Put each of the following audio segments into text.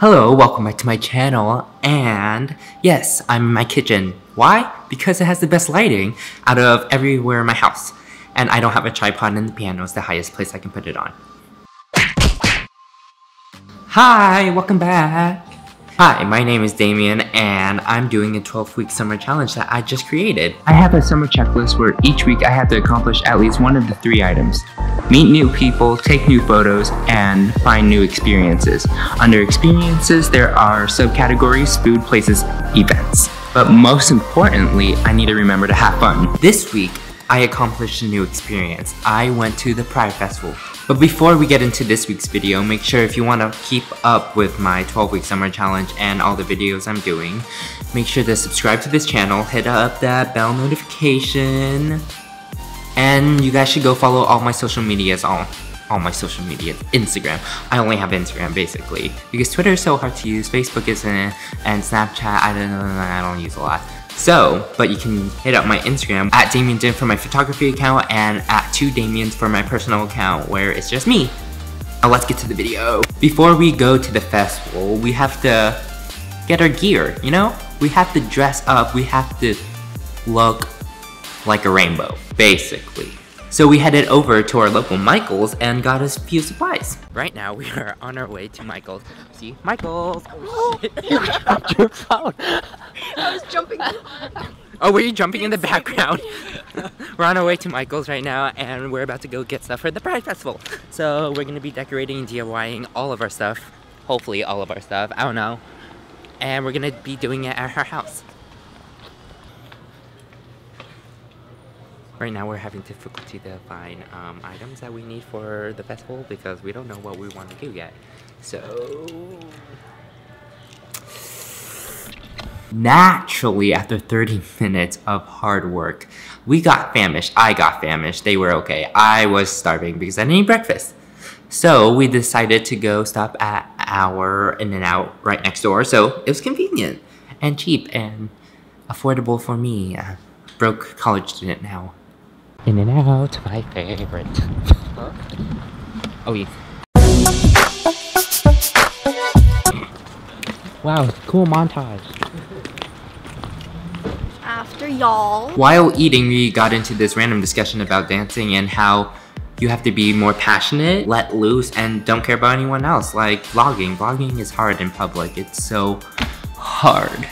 Hello, welcome back to my channel, and yes, I'm in my kitchen. Why? Because it has the best lighting out of everywhere in my house. And I don't have a tripod, and the piano is the highest place I can put it on. Hi, welcome back. Hi, my name is Damian, and I'm doing a 12-week summer challenge that I just created. I have a summer checklist where each week I have to accomplish at least one of the three items. Meet new people, take new photos, and find new experiences. Under experiences, there are subcategories: food, places, events. But most importantly, I need to remember to have fun. This week, I accomplished a new experience. I went to the Pride Festival. But before we get into this week's video, make sure if you want to keep up with my 12-week summer challenge and all the videos I'm doing, make sure to subscribe to this channel, hit up that bell notification, and you guys should go follow all my social medias, all my social medias, Instagram. I only have Instagram, basically, because Twitter is so hard to use, Facebook isn't, and Snapchat, I don't use a lot. So, but you can hit up my Instagram at Damian Dinh for my photography account and at 2Damians for my personal account where it's just me. Now let's get to the video. Before we go to the festival, we have to get our gear, you know? We have to dress up, we have to look like a rainbow, basically. So we headed over to our local Michael's and got us a few supplies. Right now we are on our way to Michael's. See, Michael's! Oh shit, you dropped your phone! I was jumping. Oh, were you jumping in the background? We're on our way to Michael's right now, and we're about to go get stuff for the Pride Festival. So we're gonna be decorating and DIYing all of our stuff. Hopefully all of our stuff, I don't know. And we're gonna be doing it at her house. Right now we're having difficulty to find items that we need for the festival because we don't know what we want to do yet. So... naturally, after 30 minutes of hard work, we got famished. I got famished. They were okay. I was starving because I didn't eat breakfast. So we decided to go stop at our In-N-Out right next door. So it was convenient and cheap and affordable for me. Broke college student now. In-N-Out, my favorite. Oh, yeah. Wow, cool montage. After y'all. While eating, we got into this random discussion about dancing and how you have to be more passionate, let loose, and don't care about anyone else. Like vlogging. Vlogging is hard in public. It's so hard.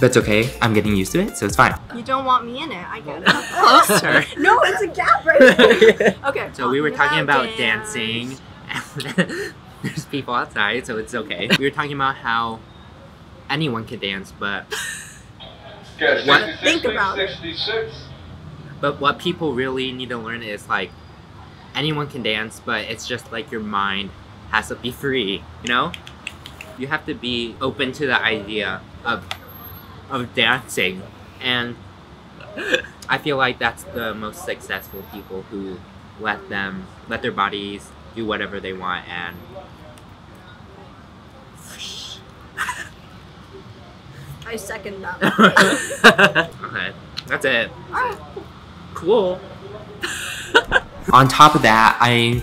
That's okay, I'm getting used to it, so it's fine. You don't want me in it, I get it. Closer. No, it's a gap right there. Okay. So we were talking about dancing. There's people outside, so it's okay. We were talking about how anyone can dance, but what, think about it. But what people really need to learn is like anyone can dance, but it's just like your mind has to be free, you know? You have to be open to the idea of dancing, and I feel like that's the most successful people who let their bodies do whatever they want and I second that. Okay, that's it. Cool. On top of that, I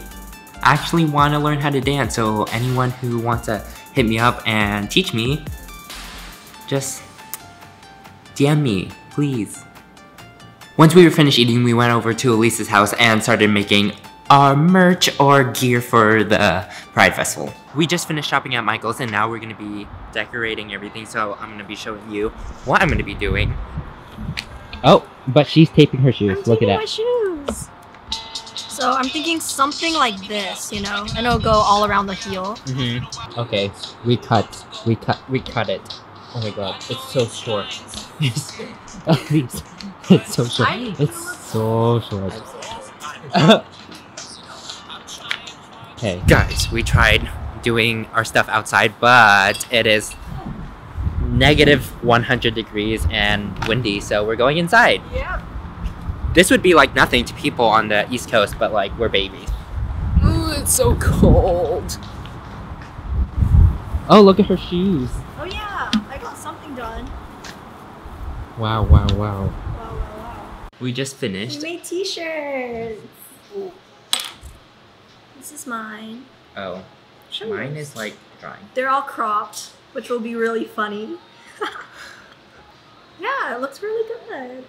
actually want to learn how to dance, so anyone who wants to hit me up and teach me, just DM me, please. Once we were finished eating, we went over to Elise's house and started making our merch or gear for the Pride Festival. We just finished shopping at Michael's and now we're gonna be decorating everything, so I'm gonna be showing you what I'm gonna be doing. Oh, but she's taping her shoes. Look at that. I'm taping my shoes. So I'm thinking something like this, you know? And it'll go all around the heel. Mm-hmm. Okay, we cut it. Oh my god, it's so short. Oh, please. It's so short. It's so short. Okay. Guys, we tried doing our stuff outside, but it is negative 100 degrees and windy, so we're going inside. Yeah. This would be like nothing to people on the East Coast, but like we're babies. Ooh, it's so cold. Oh, look at her shoes. Oh yeah. Wow, wow, wow. Wow, wow, wow. We just finished. We made t-shirts. This is mine. Oh. Show mine yours. Is like trying. They're all cropped, which will be really funny. Yeah, it looks really good.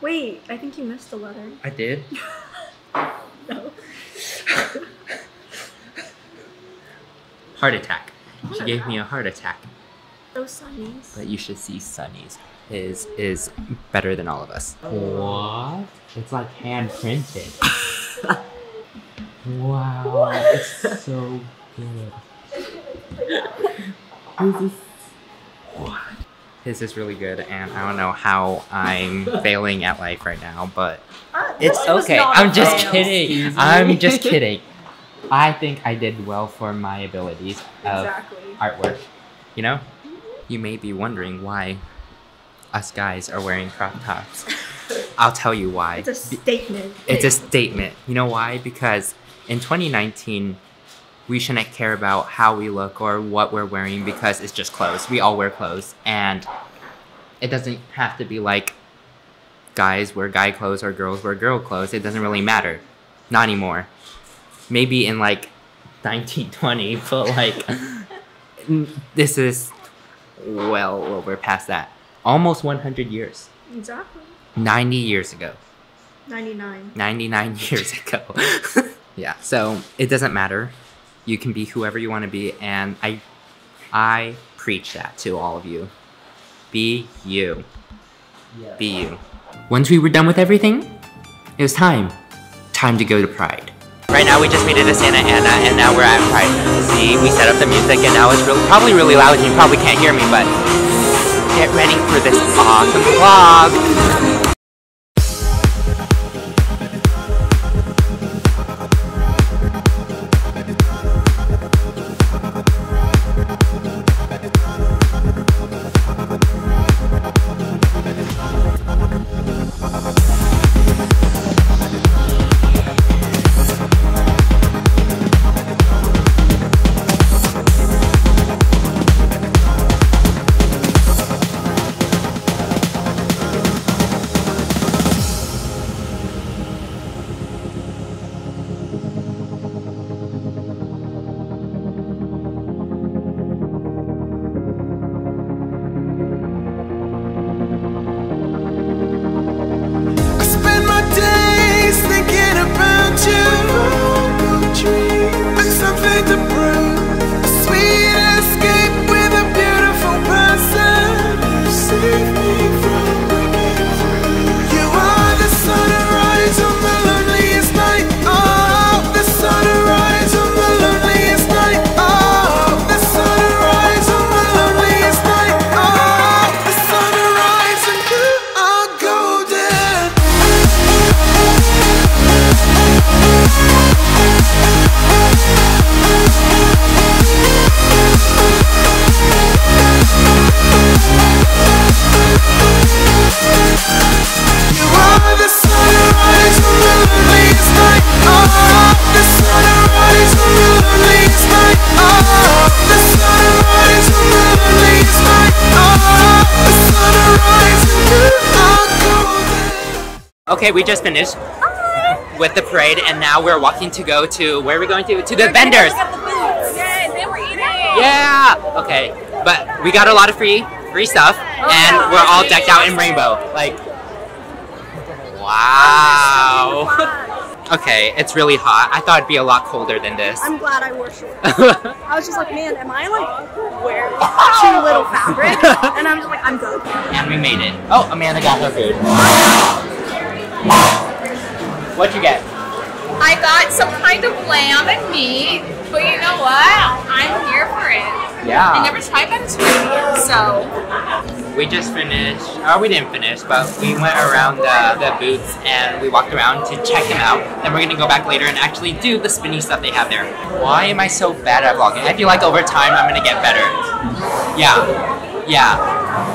Wait, I think you missed a letter. I did? No. Heart attack. She gave me a heart attack. Oh, Sunny's. But you should see Sunny's. His is better than all of us. What? It's like hand printed. Wow, what? It's so good. What? His is really good, and I don't know how I'm failing at life right now, but it's okay. I'm just kidding. I'm just kidding. I think I did well for my abilities of artwork. You know? You may be wondering why us guys are wearing crop tops. I'll tell you why. It's a statement. It's a statement. You know why? Because in 2019, we shouldn't care about how we look or what we're wearing because it's just clothes. We all wear clothes, and it doesn't have to be like guys wear guy clothes or girls wear girl clothes. It doesn't really matter. Not anymore. Maybe in like 1920, but like this is well over past that. Almost 100 years. Exactly. 90 years ago. 99. 99 years ago. Yeah, so it doesn't matter. You can be whoever you want to be, and I preach that to all of you. Be you. Yeah. Be you. Once we were done with everything, it was time. Time to go to Pride. Right now we just made it to Santa Ana, and now we're at Pride. See, we set up the music, and now it's probably really loud, and you probably can't hear me, but get ready for this awesome vlog. Okay, we just finished with the parade, and now we're walking to go to, where are we going to? To the vendors! Yes, they were eating! Yeah! Okay, but we got a lot of free stuff, and we're all decked out in rainbow. Like, wow! Okay, it's really hot. I thought it'd be a lot colder than this. I'm glad I wore shorts. I was just like, man, am I like wearing too little fabric? And I'm just like, I'm good. And we made it. Oh, Amanda got her food. What'd you get? I got some kind of lamb and meat, but you know what? I'm here for it. Yeah. I never tried that before, so. We just finished, or we didn't finish, but we went around the booths and we walked around to check them out. Then we're gonna go back later and actually do the spinny stuff they have there. Why am I so bad at vlogging? I feel like over time I'm gonna get better. Yeah.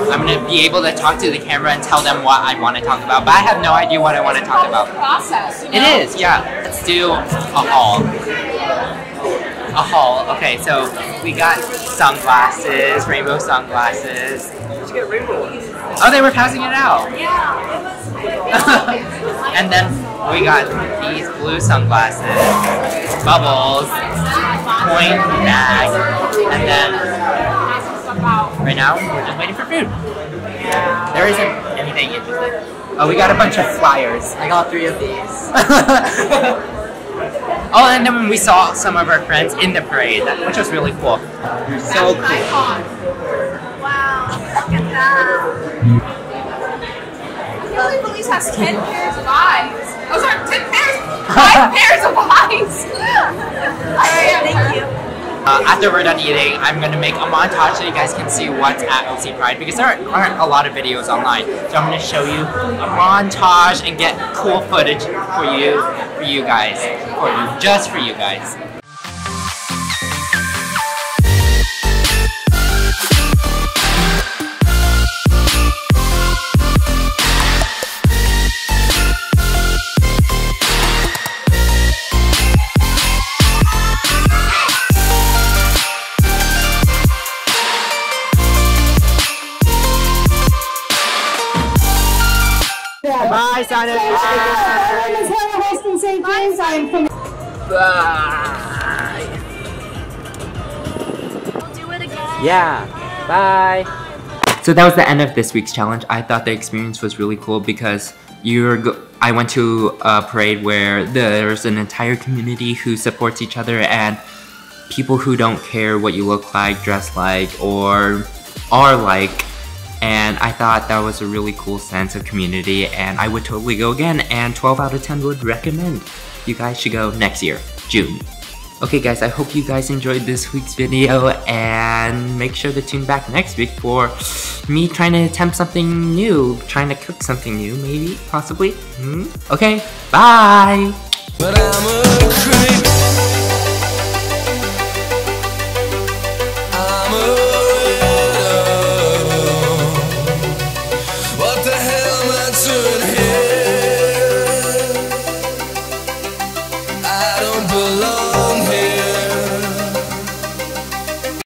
I'm going to be able to talk to the camera and tell them what I want to talk about, but I have no idea what I want to talk about. It's a process, you know? It is, yeah. Let's do a haul. A haul. Okay, so we got sunglasses, rainbow sunglasses. Did you get rainbow ones? Oh, they were passing it out. Yeah, it was And then we got these blue sunglasses, bubbles. coin bag, and then right now we're just waiting for food. There isn't anything interesting. Oh, we got a bunch of flyers. I got 3 of these. Oh, and then we saw some of our friends in the parade, which was really cool. So cool. Wow, look at that. I can't believe Elise has 10 pairs of eyes. Oh, sorry, 5 pairs of eyes. Alright, thank you. After we're done eating, I'm going to make a montage so you guys can see what's at OC Pride, because there aren't a lot of videos online. So I'm going to show you a montage and get cool footage for you guys. Bye, Simon. Bye. Do it again. Yeah. Bye. So that was the end of this week's challenge. I thought the experience was really cool because I went to a parade where there's an entire community who supports each other and people who don't care what you look like, dress like, or are like. And I thought that was a really cool sense of community, and I would totally go again, and 12 out of 10 would recommend. You guys should go next year, June. Okay guys, I hope you guys enjoyed this week's video, and make sure to tune back next week for me trying to attempt something new, trying to cook something new, maybe, possibly. Okay, bye! But I'm a creep.